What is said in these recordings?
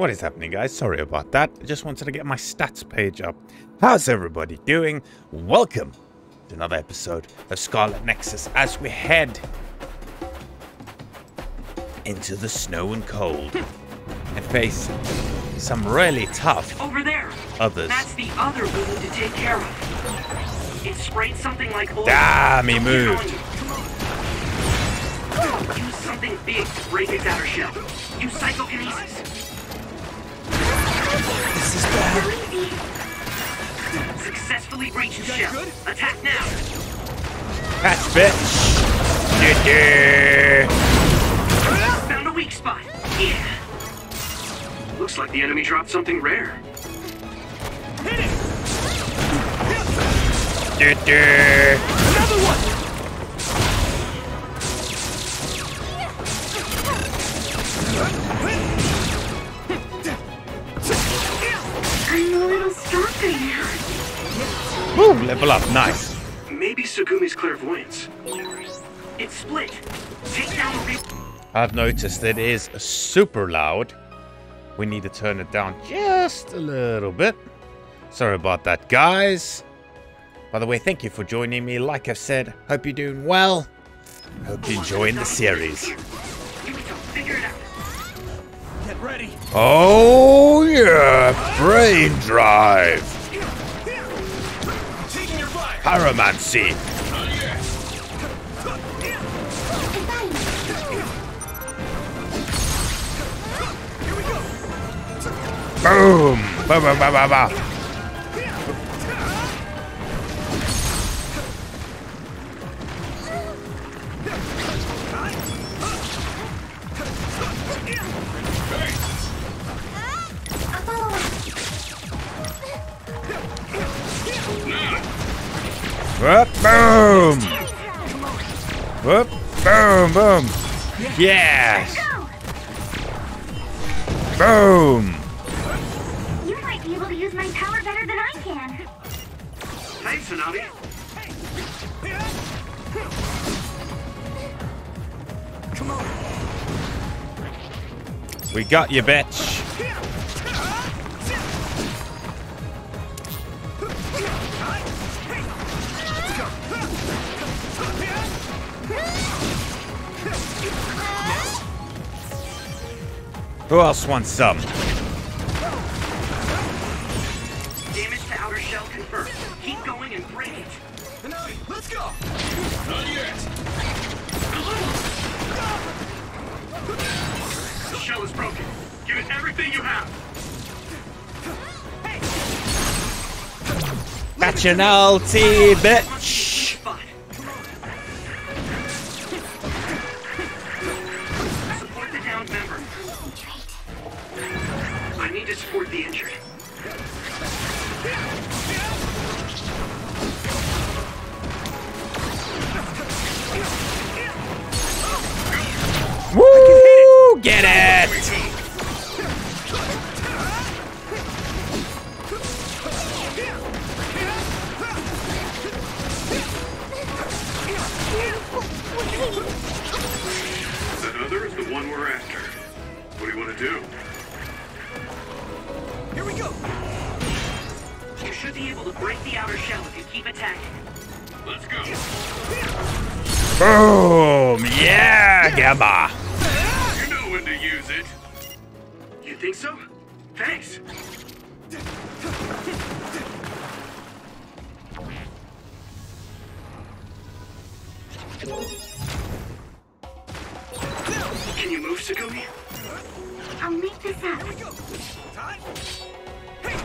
What is happening, guys? Sorry about that. I just wanted to get my stats page up. How's everybody doing? Welcome to another episode of Scarlet Nexus as we head into the snow and cold and face some really tough over there. Others. That's the other we need to take care of. It sprayed something like oil. Damn, he moved. Use something big to break its outer shell. Use psychokinesis. This is bad. Successfully breached the shell. Good? Attack now. Catch, bitch. Yeah. Found a weak spot. Yeah. Looks like the enemy dropped something rare. Hit it. Another one. I'm a little stuck right now. Woo! Level up, nice. Maybe Tsugumi's clairvoyance. It's split. Take down the big. I've noticed it is super loud. We need to turn it down just a little bit. Sorry about that, guys. By the way, thank you for joining me. Like I've said, hope you're doing well. Hope you're enjoying the series. Figure it out. Get ready. Oh yeah, brain drive. Pyromancy. Boom! Boom! Boom! Boom! Boom! Boom! Boom! Boom! Boom! Boom! Yes! Boom! Tsunami. Come on. We got you, bitch. Who else wants some? Damage to outer shell confirmed. Keep going and break it. Hanabi, let's go! Not yet! The shell is broken. Give it everything you have! That's an ulti, bitch! Support the downed member. I need to support the injured. Woo! Get it! That other is the one we're after. What do you want to do? Here we go! You should be able to break the outer shell if you keep attacking. Let's go! Boom! Yeah, Gamma! To use it. You think so? Thanks. Can you move, Tsugumi? I'll make this up. Here we go. Time. Hey.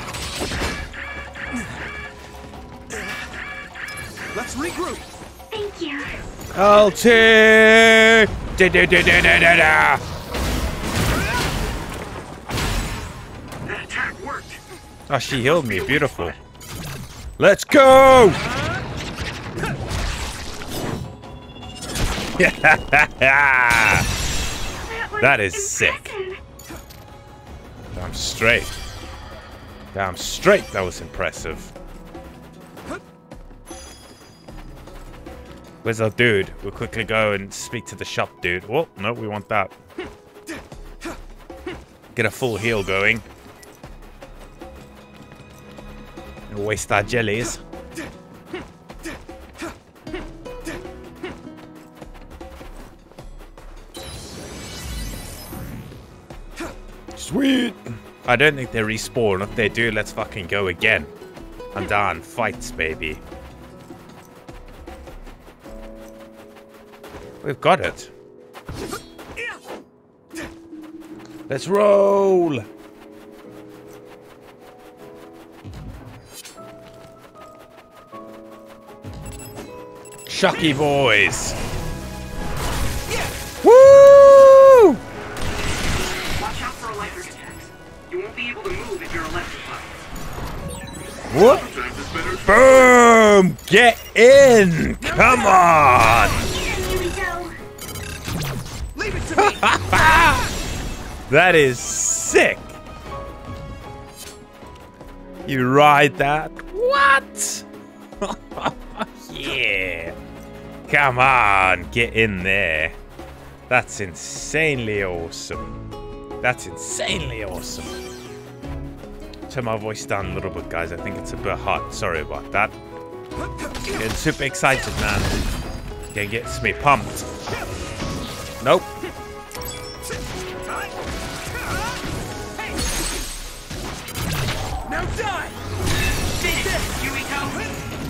Let's regroup. Thank you. Ulti! Da da da da da da da. Oh, she healed me. Beautiful. Let's go! That is sick. Damn straight. Damn straight. That was impressive. Where's our dude? We'll quickly go and speak to the shop dude. Oh, no, we want that. Get a full heal going. And waste our jellies. Sweet! I don't think they respawn. If they do, let's fucking go again. I'm down. Fights, baby. We've got it. Let's roll! Shucky boys! Woo! Watch out for electric attacks. You won't be able to move if you're electrified. What? Boom! Get in! Come on! Leave it to me! That is sick. You ride that? What? Yeah. Come on, get in there. That's insanely awesome. That's insanely awesome. Turn my voice down a little bit, guys. I think it's a bit hot. Sorry about that. Getting super excited, man. It gets me pumped. Nope.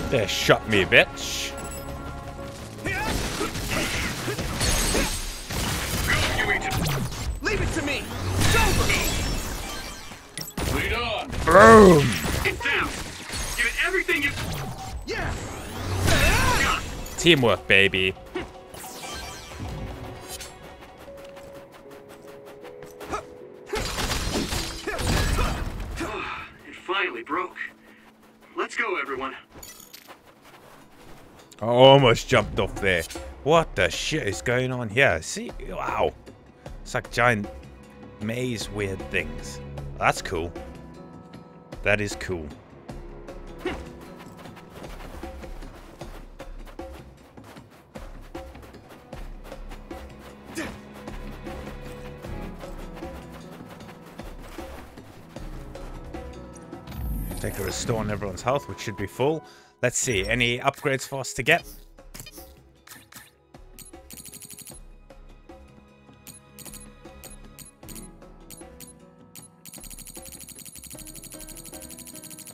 There, shut me, bitch. Leave it to me. Lead on. Boom. It's down. Give it everything you. Yeah. Teamwork, baby. Broke. Let's go, everyone. I almost jumped off there. What the shit is going on here? See? Wow. It's like giant maze weird things. That's cool. That is cool. Take a restore on everyone's health, which should be full. Let's see, any upgrades for us to get?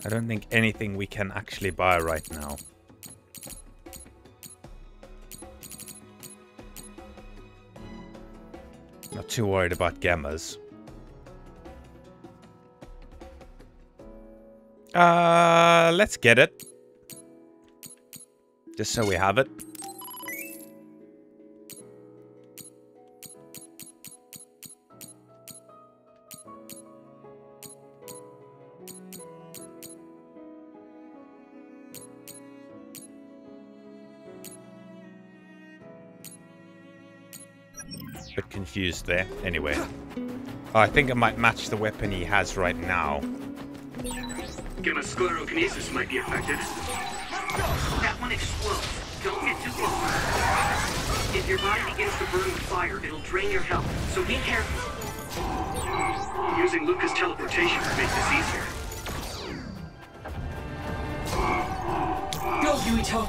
I don't think anything we can actually buy right now. Not too worried about gammas. Let's get it. Just so we have it. A bit confused there. Anyway. Oh, I think it might match the weapon he has right now. Gamma sclerokinesis might be affected. That one explodes. Don't get too close. If your body begins to burn with fire, it'll drain your health, so be careful. Using Luca's teleportation to make this easier. Go, Yuito!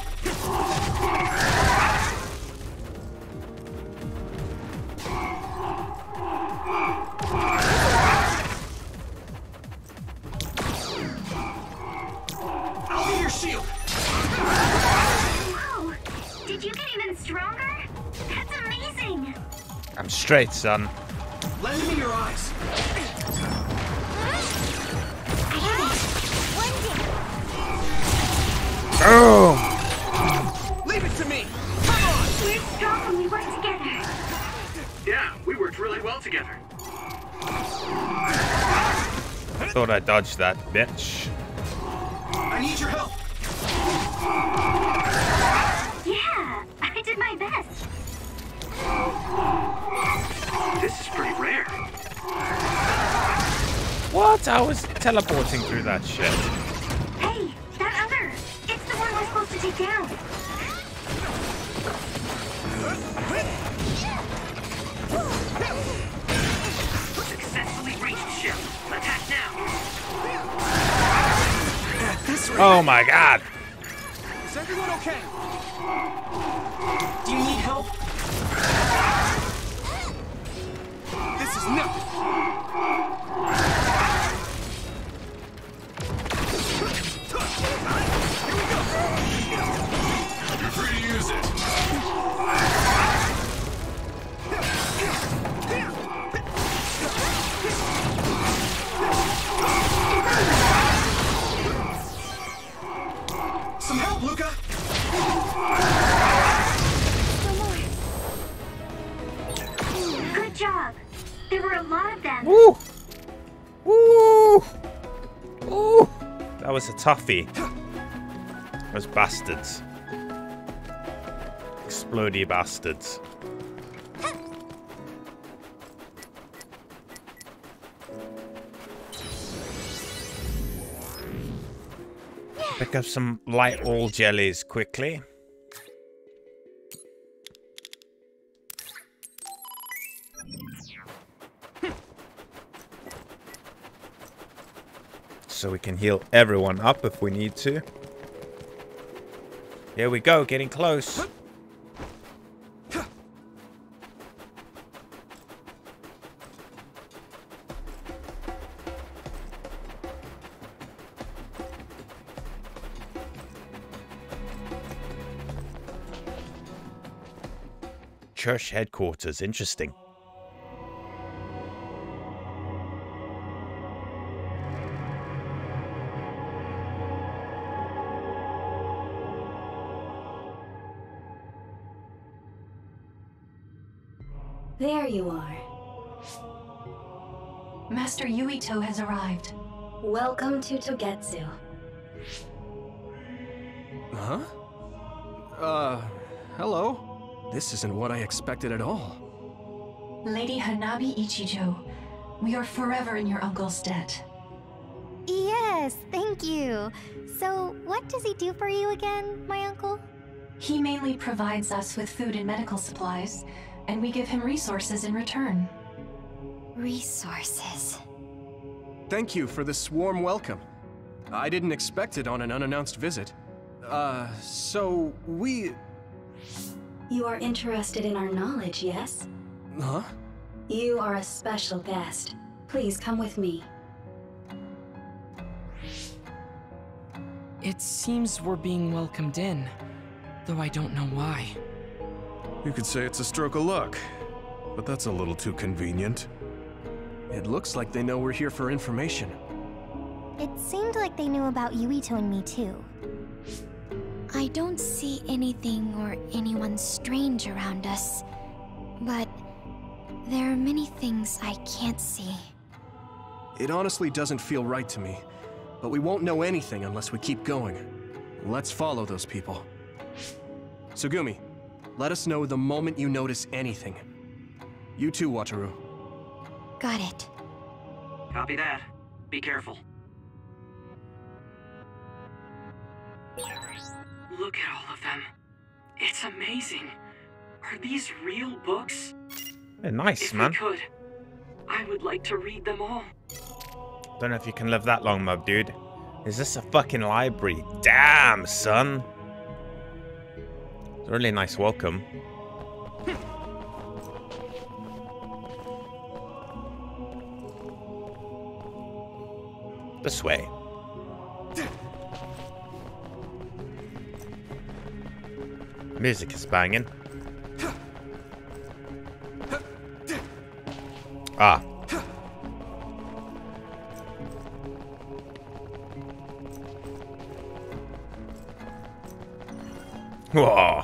Straight, son. Lend me your eyes. Oh! Leave it to me. Come on. We're strong when we work together. Yeah, we worked really well together. Thought I dodged that, bitch. I need your help. Yeah, I did my best. This is pretty rare. What? I was teleporting through that shit. Hey, that other. It's the one we're supposed to take down. Successfully reached Oh my god! Is everyone okay? Do you need help? This is nothing. You're free to use it. Some help, Luca! Good job! There were a lot of them! Woo! Woo! Woo! That was a toughie. Those bastards. Explodey bastards. Pick up some light oil jellies quickly. So we can heal everyone up if we need to. Here we go, getting close. Church headquarters, interesting. There you are. Master Yuito has arrived. Welcome to Togetsu. Huh? Hello? This isn't what I expected at all. Lady Hanabi Ichijo, we are forever in your uncle's debt. Yes, thank you. So, what does he do for you again, my uncle? He mainly provides us with food and medical supplies, and we give him resources in return. Resources. Thank you for this warm welcome. I didn't expect it on an unannounced visit. So we... You are interested in our knowledge, yes? Huh? You are a special guest. Please come with me. It seems we're being welcomed in, though I don't know why. You could say it's a stroke of luck, but that's a little too convenient. It looks like they know we're here for information. It seemed like they knew about Yuito and me too. I don't see anything or anyone strange around us, but there are many things I can't see. It honestly doesn't feel right to me, but we won't know anything unless we keep going. Let's follow those people. Tsugumi, let us know the moment you notice anything. You too, Wataru. Got it. Copy that. Be careful. Look at all of them. It's amazing. Are these real books? They're nice, if man. If I could, I would like to read them all. Don't know if you can live that long, mob dude. Is this a fucking library? Damn, son. It's a really nice welcome. This way. Music is banging. Ah. Whoa.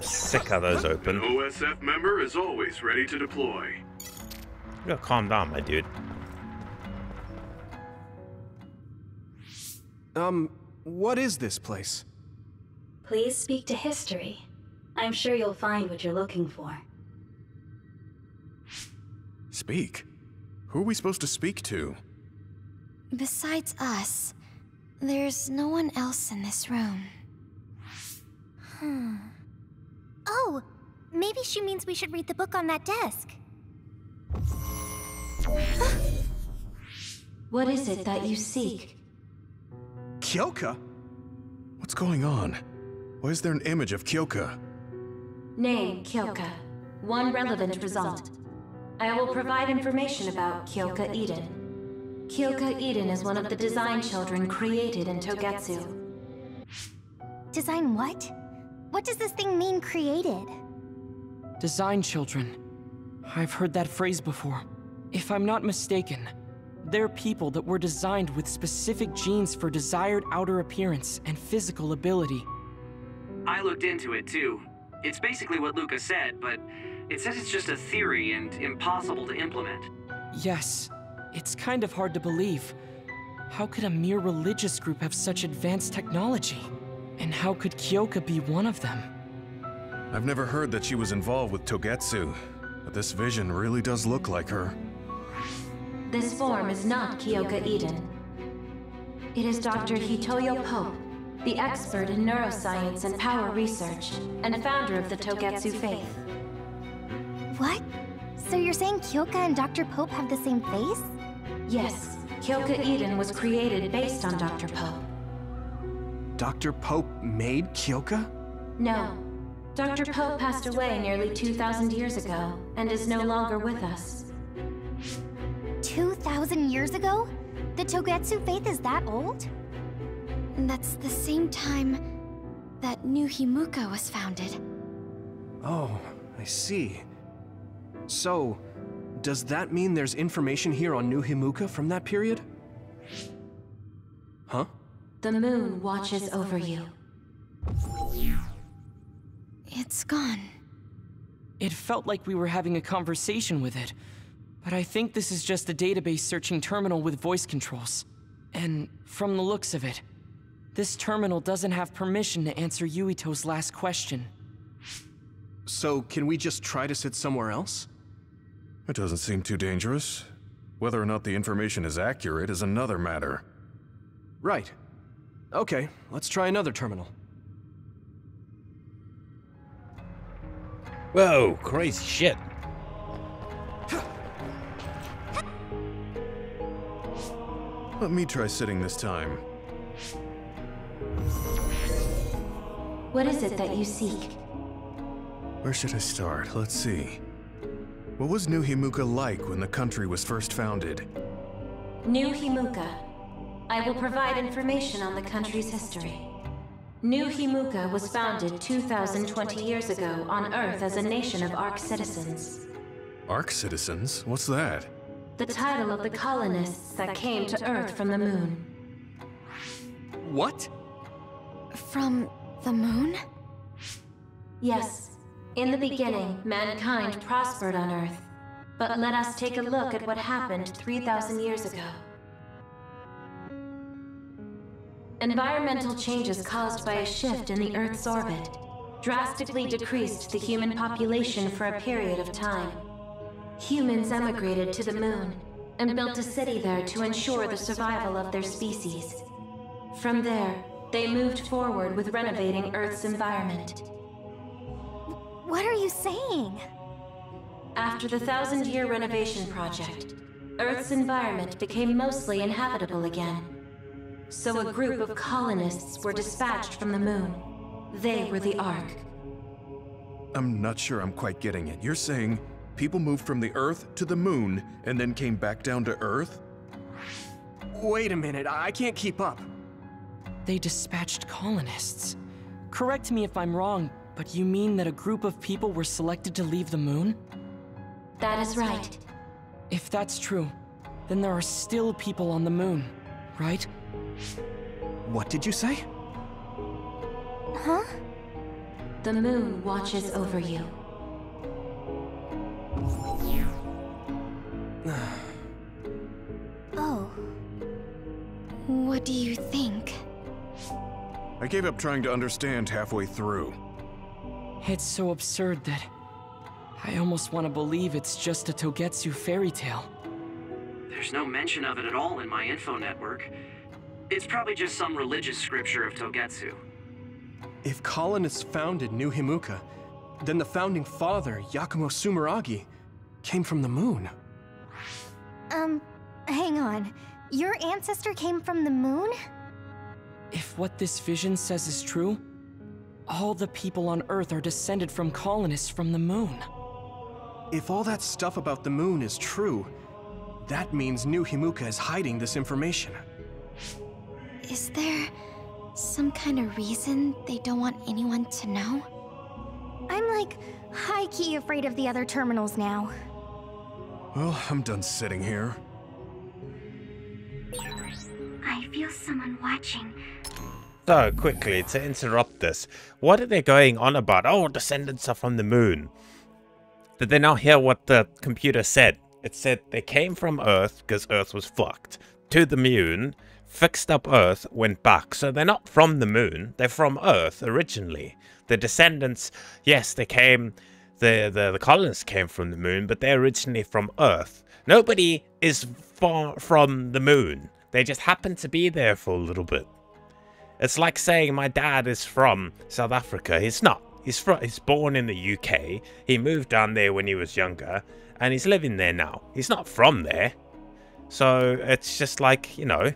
Sick how those open. An OSF member is always ready to deploy. You gotta calm down, my dude. What is this place? Please speak to history. I'm sure you'll find what you're looking for. Speak? Who are we supposed to speak to? Besides us, there's no one else in this room. Hmm. Oh, maybe she means we should read the book on that desk. What is it that you seek? Kyoka? What's going on? Why is there an image of Kyoka? Name Kyoka. One relevant result. I will provide information about Kyoka Eden. Kyoka Eden is one of the design children created in Togetsu. Design what? What does this thing mean, created? Design children. I've heard that phrase before. If I'm not mistaken, they're people that were designed with specific genes for desired outer appearance and physical ability. I looked into it too. It's basically what Luca said, but it says it's just a theory and impossible to implement. Yes, it's kind of hard to believe. How could a mere religious group have such advanced technology? And how could Kyoka be one of them? I've never heard that she was involved with Togetsu, but this vision really does look like her. This form is not Kyoka Eden. It is Dr. Hitoyo Pope, the expert in neuroscience and power research, and founder of the Togetsu faith. What? So you're saying Kyoka and Dr. Pope have the same face? Yes, Kyoka Eden was created based on Dr. Pope. Dr. Pope made Kyoka? No. Dr. Pope passed away nearly 2,000 years ago, and is no longer with us. 2,000 years ago? The Togetsu faith is that old? And that's the same time that New Himuka was founded. Oh, I see. So, does that mean there's information here on New Himuka from that period? Huh? The moon watches over you. It's gone. It felt like we were having a conversation with it, but I think this is just a database searching terminal with voice controls. And from the looks of it, this terminal doesn't have permission to answer Yuito's last question. So can we just try to sit somewhere else? It doesn't seem too dangerous. Whether or not the information is accurate is another matter. Right. Okay, let's try another terminal. Whoa, crazy shit. Let me try sitting this time. What is it that you seek? Where should I start? Let's see. What was New Himuka like when the country was first founded? New Himuka. I will provide information on the country's history. New Himuka was founded 2,020 years ago on Earth as a nation of ARC citizens. ARC citizens? What's that? The title of the colonists that came to Earth from the moon. What? From the moon? Yes. In the beginning, mankind prospered on Earth. But let us take a look at what happened 3,000 years ago. Environmental changes caused by a shift in the Earth's orbit drastically decreased the human population for a period of time. Humans emigrated to the moon and built a city there to ensure the survival of their species. From there, they moved forward with renovating Earth's environment. What are you saying? After the thousand-year renovation project, Earth's environment became mostly inhabitable again. So a group of colonists were dispatched from the moon. They were the ARC. I'm not sure I'm quite getting it. You're saying people moved from the Earth to the moon and then came back down to Earth? Wait a minute, I can't keep up. They dispatched colonists. Correct me if I'm wrong, but you mean that a group of people were selected to leave the moon? That is right. If that's true, then there are still people on the moon, right? What did you say? Huh? The moon watches over you. Oh. What do you think? I gave up trying to understand halfway through. It's so absurd that I almost want to believe it's just a Togetsu fairy tale. There's no mention of it at all in my info network. It's probably just some religious scripture of Togetsu. If colonists founded New Himuka, then the founding father, Yakumo Sumeragi, came from the moon. Hang on. Your ancestor came from the moon? If what this vision says is true, all the people on Earth are descended from colonists from the moon. If all that stuff about the moon is true, that means New Himuka is hiding this information. Is there some kind of reason they don't want anyone to know? I'm like high-key afraid of the other terminals now. Well, I'm done sitting here. I feel someone watching. So, quickly, to interrupt this, what are they going on about? Oh, descendants are from the moon. Did they not hear what the computer said? It said they came from Earth, because Earth was fucked, to the moon, fixed up Earth, went back. So they're not from the moon, they're from Earth originally. The descendants, yes, they came, the colonists came from the moon, but they're originally from Earth. Nobody is far from the moon. They just happen to be there for a little bit. It's like saying my dad is from South Africa. He's not. He's born in the UK. He moved down there when he was younger, and he's living there now. He's not from there. So it's just like, you know,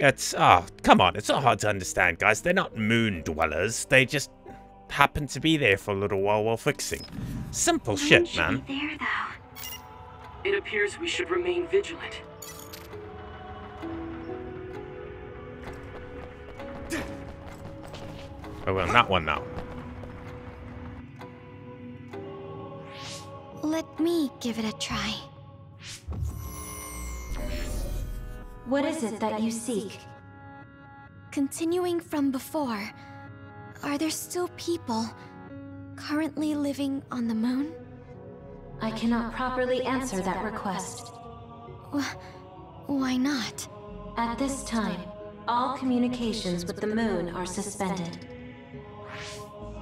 it's, ah, oh, come on. It's not hard to understand, guys. They're not moon dwellers. They just happen to be there for a little while fixing. Simple shit, man. There, though. It appears we should remain vigilant. Oh, well, not one now. Let me give it a try. What is it that you seek? Continuing from before, are there still people currently living on the moon? I cannot properly answer that request. Why not? At this time, all communications with the moon are suspended.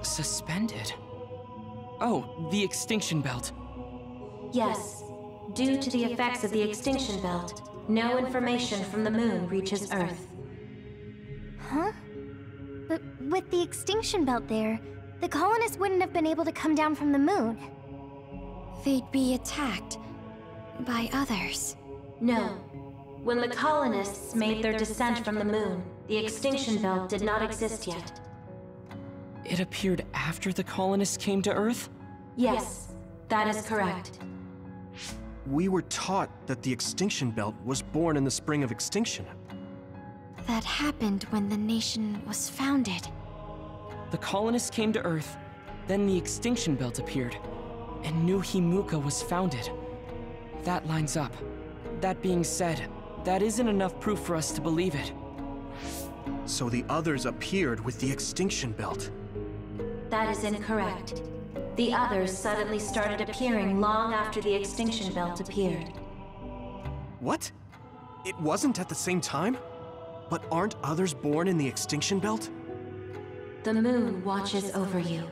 Suspended? Oh, the Extinction Belt. Yes. Due to the effects of the Extinction Belt, no information from the moon reaches Earth. Huh? But with the Extinction Belt there, the colonists wouldn't have been able to come down from the moon. They'd be attacked by others. No. When the colonists made their descent from the moon, the Extinction Belt did not exist yet. It appeared after the colonists came to Earth? Yes, that is correct. We were taught that the Extinction Belt was born in the Spring of Extinction. That happened when the nation was founded. The colonists came to Earth, then the Extinction Belt appeared, and New Himuka was founded. That lines up. That being said, that isn't enough proof for us to believe it. So the others appeared with the Extinction Belt. That is incorrect. The others suddenly started appearing long after the Extinction Belt appeared. What? It wasn't at the same time? But aren't others born in the Extinction Belt? The moon watches over you.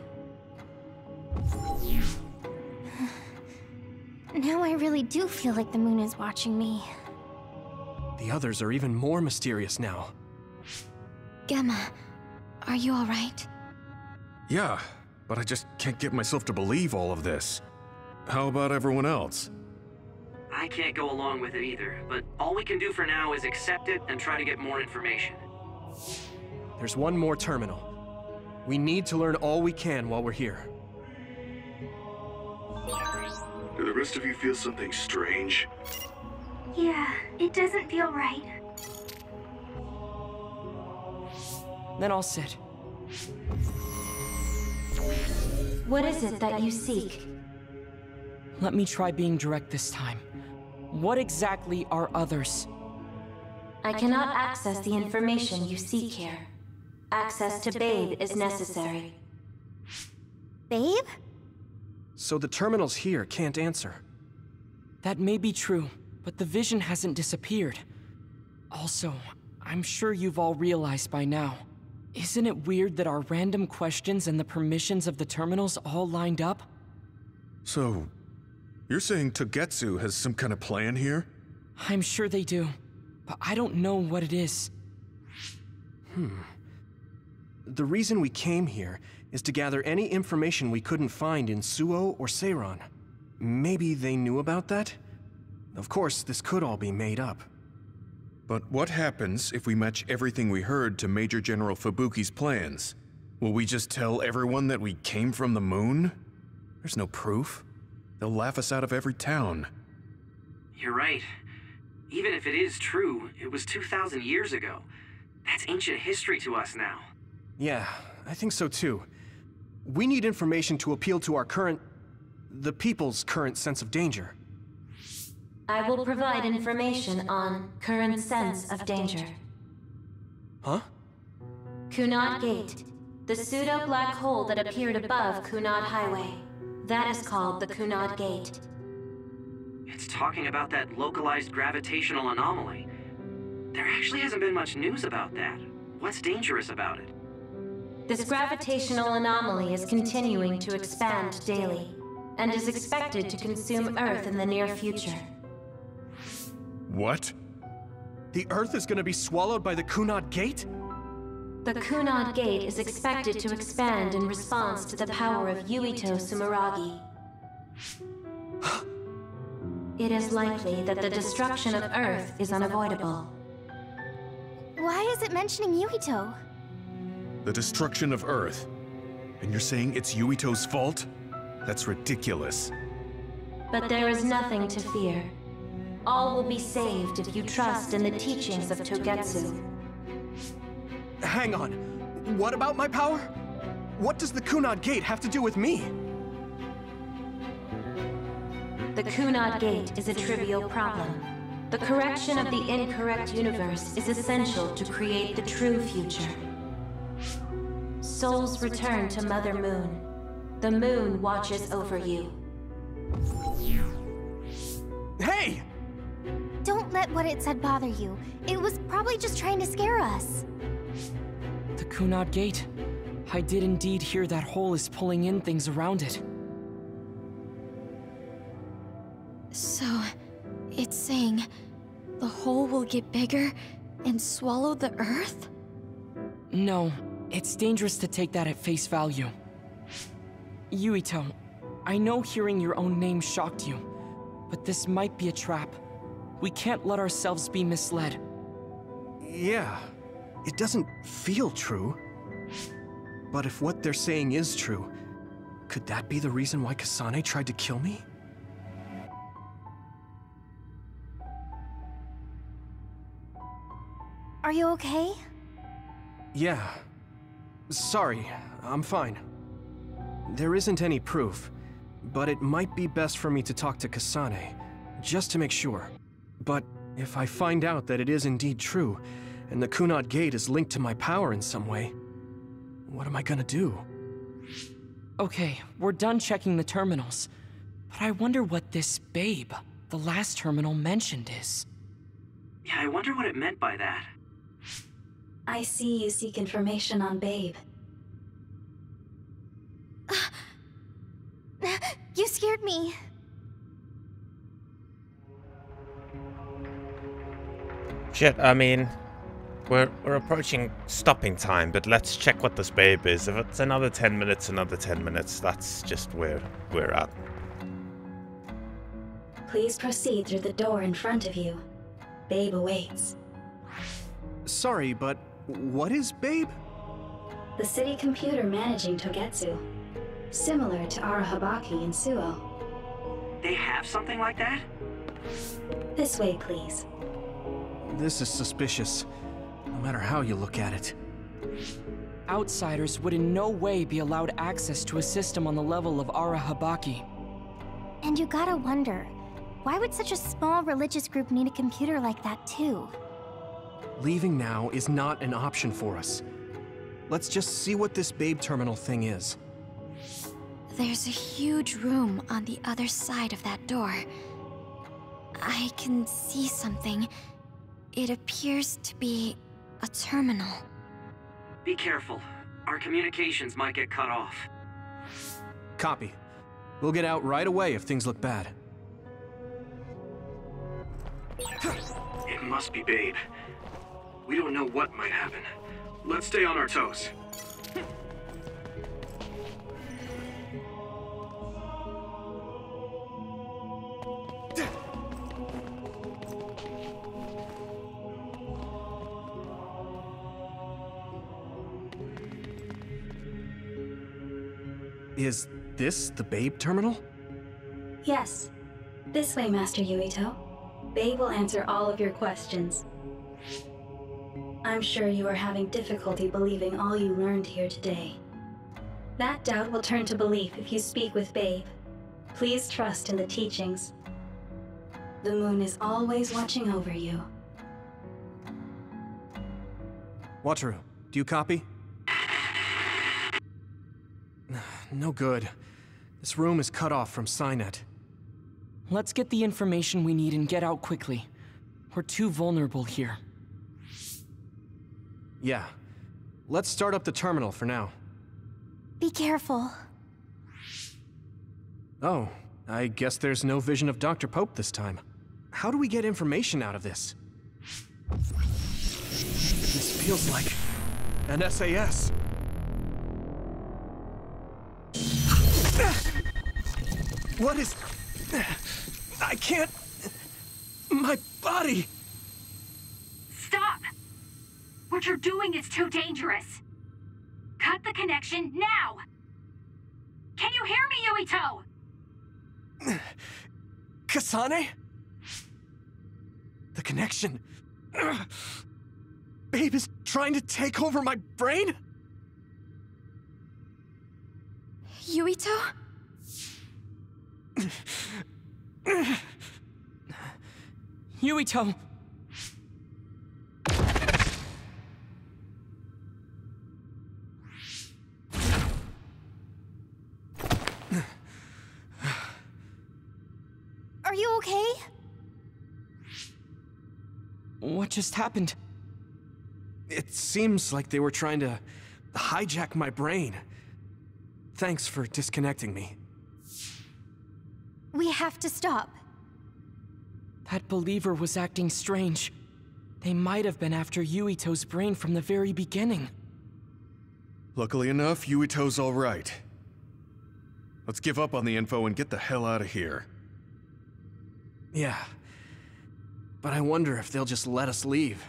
Now I really do feel like the moon is watching me. The others are even more mysterious now. Gemma, are you all right? Yeah, but I just can't get myself to believe all of this. How about everyone else? I can't go along with it either, but all we can do for now is accept it and try to get more information. There's one more terminal. We need to learn all we can while we're here. Do the rest of you feel something strange? Yeah, it doesn't feel right. Then I'll sit. What is it that you seek? Let me try being direct this time. What exactly are others? I cannot access the information you seek here. Access to Babe is necessary. Babe? So the terminals here can't answer. That may be true, but the vision hasn't disappeared. Also, I'm sure you've all realized by now. Isn't it weird that our random questions and the permissions of the terminals all lined up? So, you're saying Togetsu has some kind of plan here? I'm sure they do, but I don't know what it is. The reason we came here is to gather any information we couldn't find in Suo or Ceiron. Maybe they knew about that? Of course, this could all be made up. But what happens if we match everything we heard to Major General Fubuki's plans? Will we just tell everyone that we came from the moon? There's no proof. They'll laugh us out of every town. You're right. Even if it is true, it was 2,000 years ago. That's ancient history to us now. Yeah, I think so too. We need information to appeal to our current... the people's current sense of danger. I will provide information on current sense of danger. Huh? Kunad Gate. The pseudo-black hole that appeared above Kunad Highway. That is called the Kunad Gate. It's talking about that localized gravitational anomaly. There actually hasn't been much news about that. What's dangerous about it? This gravitational anomaly is continuing to expand daily, and is expected to consume Earth in the near future. What? The Earth is going to be swallowed by the Kunad Gate? The Kunad Gate is expected to expand in response to the power of Yuito Sumeragi. It is likely that the destruction of Earth is unavoidable. Why is it mentioning Yuito? The destruction of Earth? And you're saying it's Yuito's fault? That's ridiculous. But there is nothing to fear. All will be saved if you trust in the teachings of Togetsu. Hang on. What about my power? What does the Kunad Gate have to do with me? The Kunad Gate is a trivial problem. The correction of the incorrect universe is essential to create the true future. Souls return to Mother Moon. The moon watches over you. Hey! Don't let what it said bother you. It was probably just trying to scare us. The Kunad Gate. I did indeed hear that hole is pulling in things around it. So, it's saying the hole will get bigger and swallow the Earth? No, it's dangerous to take that at face value. Yuito, I know hearing your own name shocked you, but this might be a trap. We can't let ourselves be misled. Yeah, it doesn't feel true. But if what they're saying is true, could that be the reason why Kasane tried to kill me? Are you okay? Yeah. Sorry, I'm fine. There isn't any proof, but it might be best for me to talk to Kasane, just to make sure. But if I find out that it is indeed true, and the Kunad Gate is linked to my power in some way, what am I gonna do? Okay, we're done checking the terminals, but I wonder what this Babe, the last terminal mentioned, is. Yeah, I wonder what it meant by that. I see you seek information on Babe. You scared me. Shit, I mean, we're approaching stopping time, but let's check what this Babe is. If it's another 10 minutes, another 10 minutes, that's just where we're at. Please proceed through the door in front of you. Babe awaits. Sorry, but what is Babe? The city computer managing Togetsu. Similar to Arahabaki and Suo. They have something like that? This way, please. This is suspicious, no matter how you look at it. Outsiders would in no way be allowed access to a system on the level of Arahabaki. And you gotta wonder, why would such a small religious group need a computer like that too? Leaving now is not an option for us. Let's just see what this Babe terminal thing is. There's a huge room on the other side of that door. I can see something. It appears to be a terminal. Be careful. Our communications might get cut off. Copy. We'll get out right away if things look bad. It must be Babe. We don't know what might happen. Let's stay on our toes. Is this the Babe terminal? Yes. This way, Master Yuito. Babe will answer all of your questions. I'm sure you are having difficulty believing all you learned here today. That doubt will turn to belief if you speak with Babe. Please trust in the teachings. The moon is always watching over you. Wataru, do you copy? No good. This room is cut off from PsyNet. Let's get the information we need and get out quickly. We're too vulnerable here. Yeah. Let's start up the terminal for now. Be careful. Oh, I guess there's no vision of Dr. Pope this time. How do we get information out of this? This feels like an SAS. What is... I can't... My body... Stop! What you're doing is too dangerous. Cut the connection now! Can you hear me, Yuito? Kasane? The connection... Babe is trying to take over my brain? Yuito? Yuito! Are you okay? What just happened? It seems like they were trying to hijack my brain. Thanks for disconnecting me. We have to stop. That believer was acting strange. They might have been after Yuito's brain from the very beginning. Luckily enough, Yuito's all right. Let's give up on the info and get the hell out of here. Yeah. But I wonder if they'll just let us leave.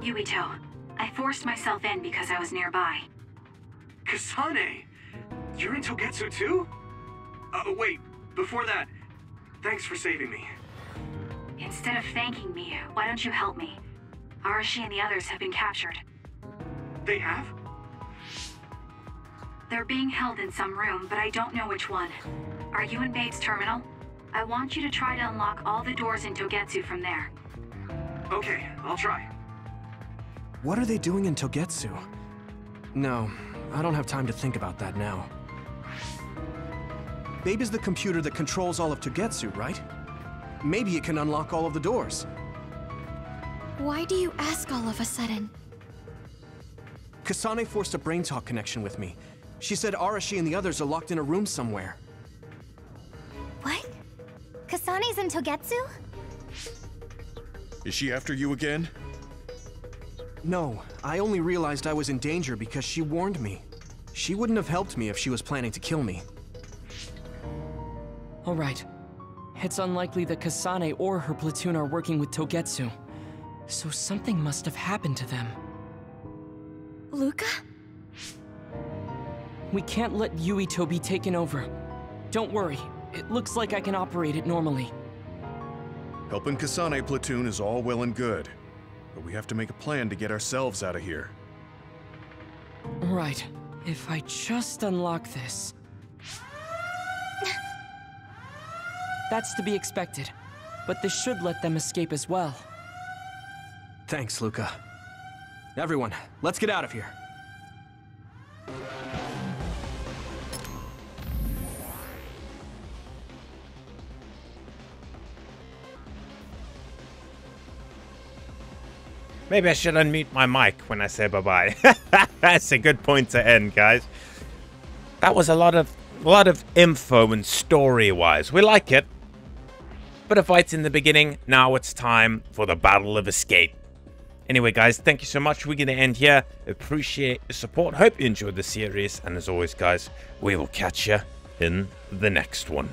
Yuito, I forced myself in because I was nearby. Kasane! You're in Togetsu too? Wait, before that, thanks for saving me. Instead of thanking me, why don't you help me? Arashi and the others have been captured. They have? They're being held in some room, but I don't know which one. Are you in Babe's terminal? I want you to try to unlock all the doors in Togetsu from there. Okay, I'll try. What are they doing in Togetsu? No, I don't have time to think about that now. Babe is the computer that controls all of Togetsu, right? Maybe it can unlock all of the doors. Why do you ask all of a sudden? Kasane forced a brain talk connection with me. She said Arashi and the others are locked in a room somewhere. What? Kasane's in Togetsu? Is she after you again? No, I only realized I was in danger because she warned me. She wouldn't have helped me if she was planning to kill me. All right. It's unlikely that Kasane or her platoon are working with Togetsu. So something must have happened to them. Luca? We can't let Yuito be taken over. Don't worry. It looks like I can operate it normally. Helping Kasane platoon is all well and good. But we have to make a plan to get ourselves out of here. Right. If I just unlock this... That's to be expected, but this should let them escape as well. Thanks, Luca. Everyone, let's get out of here. Maybe I should unmute my mic when I say bye-bye. That's a good point to end, guys. That was a lot of info and story-wise. We like it. But a fight's in the beginning, now it's time for the battle of escape. Anyway, guys, thank you so much. We're going to end here. Appreciate your support. Hope you enjoyed the series. And as always, guys, we will catch you in the next one.